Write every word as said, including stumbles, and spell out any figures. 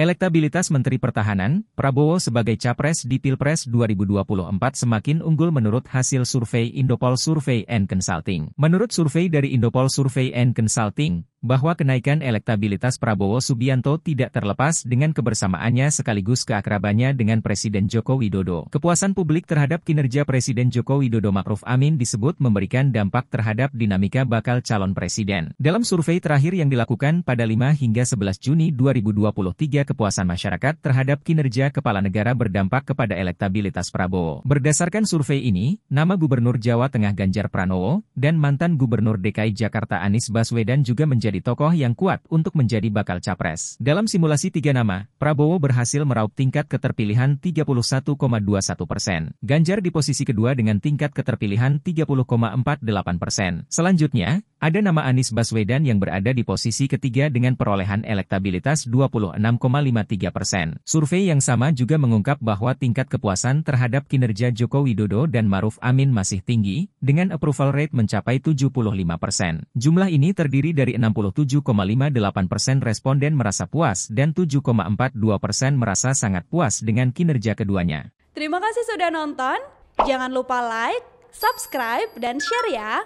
Elektabilitas Menteri Pertahanan, Prabowo sebagai capres di Pilpres dua ribu dua puluh empat semakin unggul menurut hasil survei Indopol Survey and Consulting. Menurut survei dari Indopol Survey and Consulting, bahwa kenaikan elektabilitas Prabowo Subianto tidak terlepas dengan kebersamaannya sekaligus keakrabannya dengan Presiden Joko Widodo. Kepuasan publik terhadap kinerja Presiden Joko Widodo Ma'ruf Amin disebut memberikan dampak terhadap dinamika bakal calon presiden. Dalam survei terakhir yang dilakukan pada lima hingga sebelas Juni dua ribu dua puluh tiga, kepuasan masyarakat terhadap kinerja kepala negara berdampak kepada elektabilitas Prabowo. Berdasarkan survei ini, nama Gubernur Jawa Tengah Ganjar Pranowo dan mantan Gubernur D K I Jakarta Anies Baswedan juga menjadi tokoh yang kuat untuk menjadi bakal capres. Dalam simulasi tiga nama, Prabowo berhasil meraup tingkat keterpilihan tiga puluh satu koma dua satu persen. Ganjar di posisi kedua dengan tingkat keterpilihan tiga puluh koma empat delapan persen. Selanjutnya, ada nama Anies Baswedan yang berada di posisi ketiga dengan perolehan elektabilitas dua puluh enam koma lima tiga persen. Survei yang sama juga mengungkap bahwa tingkat kepuasan terhadap kinerja Joko Widodo dan Ma'ruf Amin masih tinggi, dengan approval rate mencapai tujuh puluh lima persen. Jumlah ini terdiri dari enam puluh tujuh koma lima delapan persen responden merasa puas dan tujuh koma empat dua persen merasa sangat puas dengan kinerja keduanya. Terima kasih sudah nonton, jangan lupa like, subscribe, dan share ya!